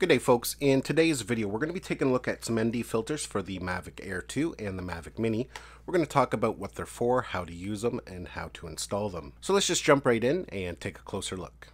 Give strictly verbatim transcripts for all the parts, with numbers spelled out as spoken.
Good day folks, in today's video we're going to be taking a look at some N D filters for the Mavic Air two and the Mavic Mini. We're going to talk about what they're for, how to use them, and how to install them. So let's just jump right in and take a closer look.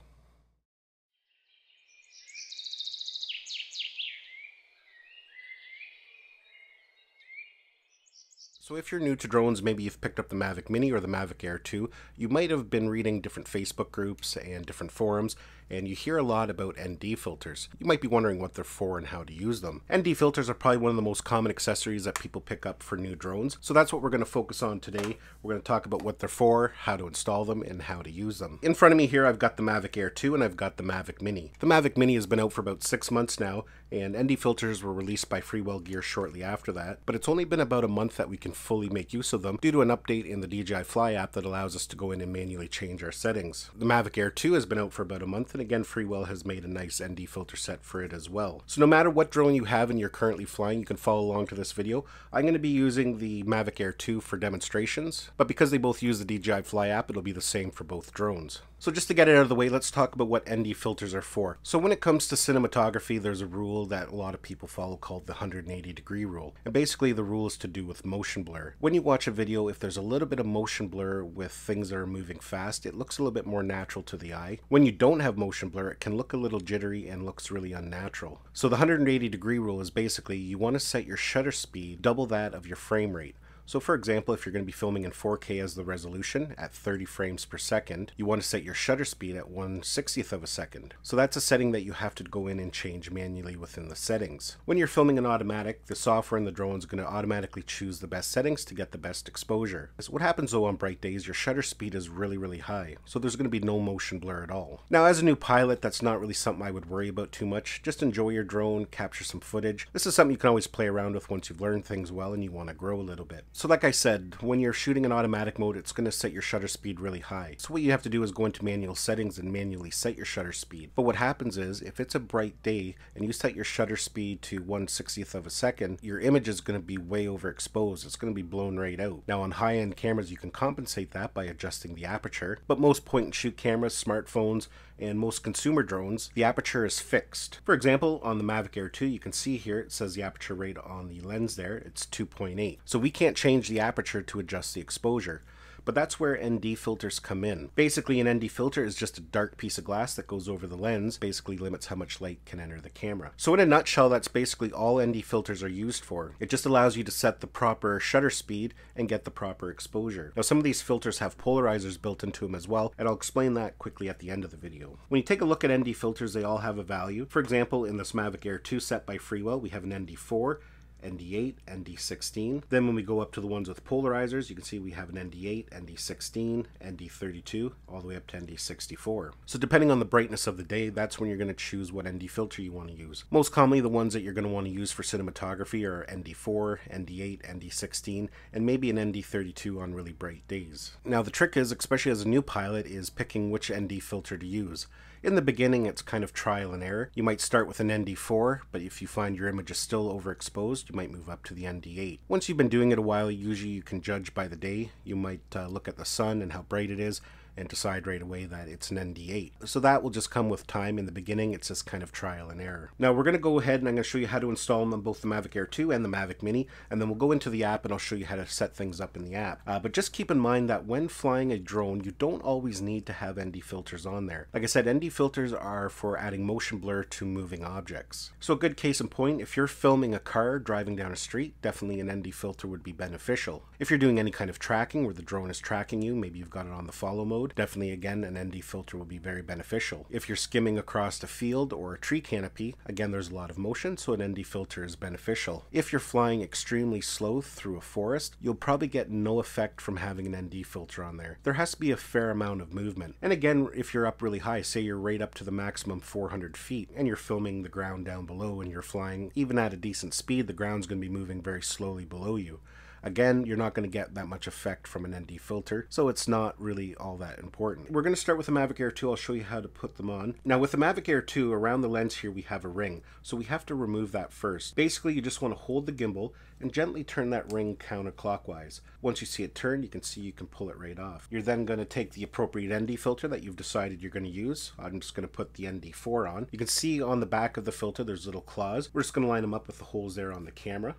So if you're new to drones, maybe you've picked up the Mavic Mini or the Mavic Air two, you might have been reading different Facebook groups and different forums, and you hear a lot about N D filters. You might be wondering what they're for and how to use them. N D filters are probably one of the most common accessories that people pick up for new drones, so that's what we're going to focus on today. We're going to talk about what they're for, how to install them, and how to use them. In front of me here, I've got the Mavic Air two and I've got the Mavic Mini. The Mavic Mini has been out for about six months now, and N D filters were released by Freewell Gear shortly after that, but it's only been about a month that we can fully make use of them due to an update in the D J I Fly app that allows us to go in and manually change our settings. The Mavic Air two has been out for about a month, and again Freewell has made a nice N D filter set for it as well. So no matter what drone you have and you're currently flying, you can follow along to this video. I'm going to be using the Mavic Air two for demonstrations, but because they both use the D J I Fly app, it'll be the same for both drones. So just to get it out of the way, let's talk about what N D filters are for. So when it comes to cinematography, there's a rule that a lot of people follow called the one hundred eighty degree rule. And basically the rule is to do with motion blur. When you watch a video, if there's a little bit of motion blur with things that are moving fast, it looks a little bit more natural to the eye. When you don't have motion blur, it can look a little jittery and looks really unnatural. So the one hundred eighty degree rule is basically you want to set your shutter speed double that of your frame rate. So for example, if you're going to be filming in four K as the resolution at thirty frames per second, you want to set your shutter speed at one sixtieth of a second. So that's a setting that you have to go in and change manually within the settings. When you're filming in automatic, the software in the drone is going to automatically choose the best settings to get the best exposure. So what happens though on bright days, your shutter speed is really, really high. So there's going to be no motion blur at all. Now as a new pilot, that's not really something I would worry about too much. Just enjoy your drone, capture some footage. This is something you can always play around with once you've learned things well and you want to grow a little bit. So like I said, when you're shooting in automatic mode, it's going to set your shutter speed really high. So what you have to do is go into manual settings and manually set your shutter speed. But what happens is, if it's a bright day and you set your shutter speed to one sixtieth of a second, your image is going to be way overexposed. It's going to be blown right out. Now on high-end cameras, you can compensate that by adjusting the aperture. But most point-and-shoot cameras, smartphones, and most consumer drones, the aperture is fixed. For example, on the Mavic Air two, you can see here, it says the aperture rate on the lens there, it's two point eight. So we can't change the aperture to adjust the exposure. But that's where N D filters come in. Basically, an N D filter is just a dark piece of glass that goes over the lens, basically limits how much light can enter the camera. So in a nutshell, that's basically all N D filters are used for. It just allows you to set the proper shutter speed and get the proper exposure. Now, some of these filters have polarizers built into them as well, and I'll explain that quickly at the end of the video. When you take a look at N D filters, they all have a value. For example, in this Mavic Air two set by Freewell, we have an N D four, N D eight, N D sixteen. Then when we go up to the ones with polarizers, you can see we have an N D eight, N D sixteen, N D thirty-two, all the way up to N D sixty-four. So depending on the brightness of the day, that's when you're going to choose what N D filter you want to use. Most commonly, the ones that you're going to want to use for cinematography are N D four, N D eight, N D sixteen, and maybe an N D thirty-two on really bright days. Now the trick is, especially as a new pilot, is picking which N D filter to use. In the beginning, it's kind of trial and error. You might start with an N D four, but if you find your image is still overexposed, you might move up to the N D eight. Once you've been doing it a while, usually you can judge by the day. You might uh, look at the sun and how bright it is, and decide right away that it's an N D eight. So that will just come with time. In the beginning, it's just kind of trial and error. Now we're going to go ahead and I'm going to show you how to install them, both the Mavic Air two and the Mavic Mini, and then we'll go into the app and I'll show you how to set things up in the app. Uh, but just keep in mind that when flying a drone, you don't always need to have N D filters on there. Like I said, N D filters are for adding motion blur to moving objects. So a good case in point, if you're filming a car driving down a street, definitely an N D filter would be beneficial. If you're doing any kind of tracking where the drone is tracking you, maybe you've got it on the follow mode, definitely again an N D filter will be very beneficial. If you're skimming across a field or a tree canopy, again there's a lot of motion, so an N D filter is beneficial. If you're flying extremely slow through a forest, you'll probably get no effect from having an N D filter on there. There has to be a fair amount of movement. And again, if you're up really high, say you're right up to the maximum four hundred feet and you're filming the ground down below and you're flying, even at a decent speed, the ground's going to be moving very slowly below you. Again, you're not going to get that much effect from an N D filter, so it's not really all that important. We're going to start with the Mavic Air two. I'll show you how to put them on. Now with the Mavic Air two, around the lens here we have a ring, so we have to remove that first. Basically, you just want to hold the gimbal and gently turn that ring counterclockwise. Once you see it turn, you can see you can pull it right off. You're then going to take the appropriate N D filter that you've decided you're going to use. I'm just going to put the N D four on. You can see on the back of the filter there's little claws. We're just going to line them up with the holes there on the camera.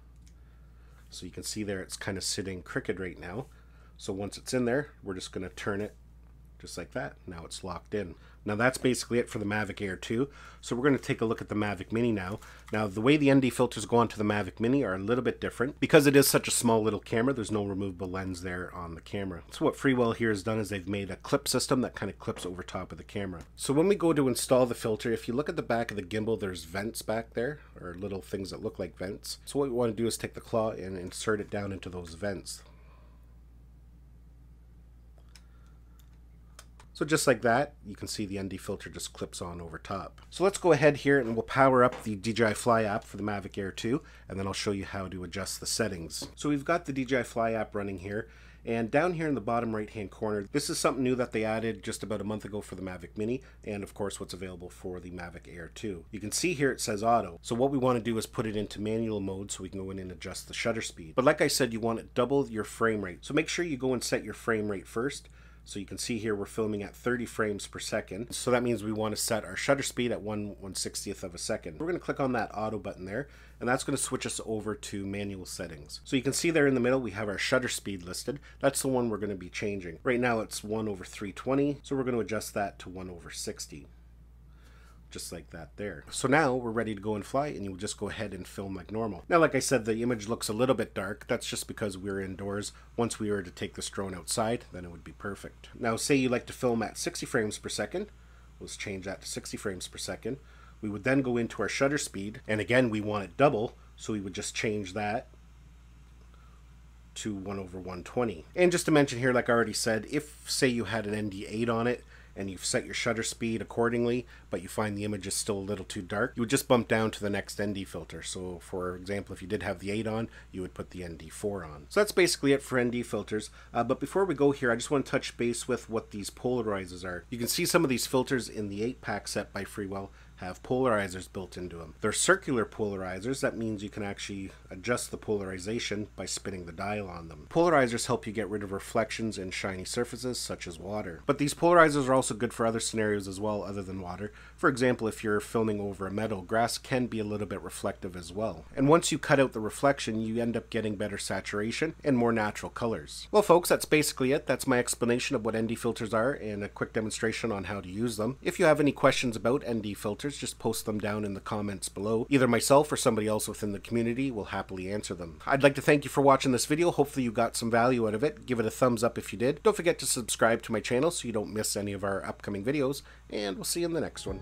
So you can see there it's kind of sitting crooked right now. So once it's in there, we're just going to turn it just like that. Now it's locked in. Now that's basically it for the Mavic Air two. So we're going to take a look at the Mavic Mini now. Now the way the N D filters go onto the Mavic Mini are a little bit different. Because it is such a small little camera, there's no removable lens there on the camera. So what Freewell here has done is they've made a clip system that kind of clips over top of the camera. So when we go to install the filter, if you look at the back of the gimbal, there's vents back there, or little things that look like vents. So what we want to do is take the claw and insert it down into those vents. So just like that, you can see the N D filter just clips on over top. So let's go ahead here and we'll power up the D J I Fly app for the Mavic Air two, and then I'll show you how to adjust the settings. So we've got the D J I Fly app running here, and down here in the bottom right hand corner, this is something new that they added just about a month ago for the Mavic Mini, and of course what's available for the Mavic Air two. You can see here it says auto, so what we want to do is put it into manual mode so we can go in and adjust the shutter speed. But like I said, you want to double your frame rate, so make sure you go and set your frame rate first. So you can see here we're filming at thirty frames per second. So that means we want to set our shutter speed at one one sixtieth of a second. We're going to click on that auto button there, and that's going to switch us over to manual settings. So you can see there in the middle we have our shutter speed listed. That's the one we're going to be changing. Right now it's one over three twenty, so we're going to adjust that to one over sixty. Just like that there. So now we're ready to go and fly, and you'll just go ahead and film like normal. Now like I said, the image looks a little bit dark. That's just because we're indoors. Once we were to take this drone outside, then it would be perfect. Now say you like to film at sixty frames per second. Let's change that to sixty frames per second. We would then go into our shutter speed, and again we want it double, so we would just change that to one over one twenty. And just to mention here, like I already said, if say you had an N D eight on it, and you've set your shutter speed accordingly, but you find the image is still a little too dark, you would just bump down to the next N D filter. So for example, if you did have the eight on, you would put the N D four on. So that's basically it for N D filters. Uh, but before we go here, I just want to touch base with what these polarizers are. You can see some of these filters in the eight pack set by Freewell have polarizers built into them. They're circular polarizers. That means you can actually adjust the polarization by spinning the dial on them. Polarizers help you get rid of reflections and shiny surfaces such as water. But these polarizers are also good for other scenarios as well other than water. For example, if you're filming over a meadow, grass can be a little bit reflective as well. And once you cut out the reflection, you end up getting better saturation and more natural colors. Well folks, that's basically it. That's my explanation of what N D filters are and a quick demonstration on how to use them. If you have any questions about N D filters, just post them down in the comments below. Either myself or somebody else within the community will happily answer them. I'd like to thank you for watching this video. Hopefully you got some value out of it. Give it a thumbs up if you did. Don't forget to subscribe to my channel so you don't miss any of our upcoming videos, and we'll see you in the next one.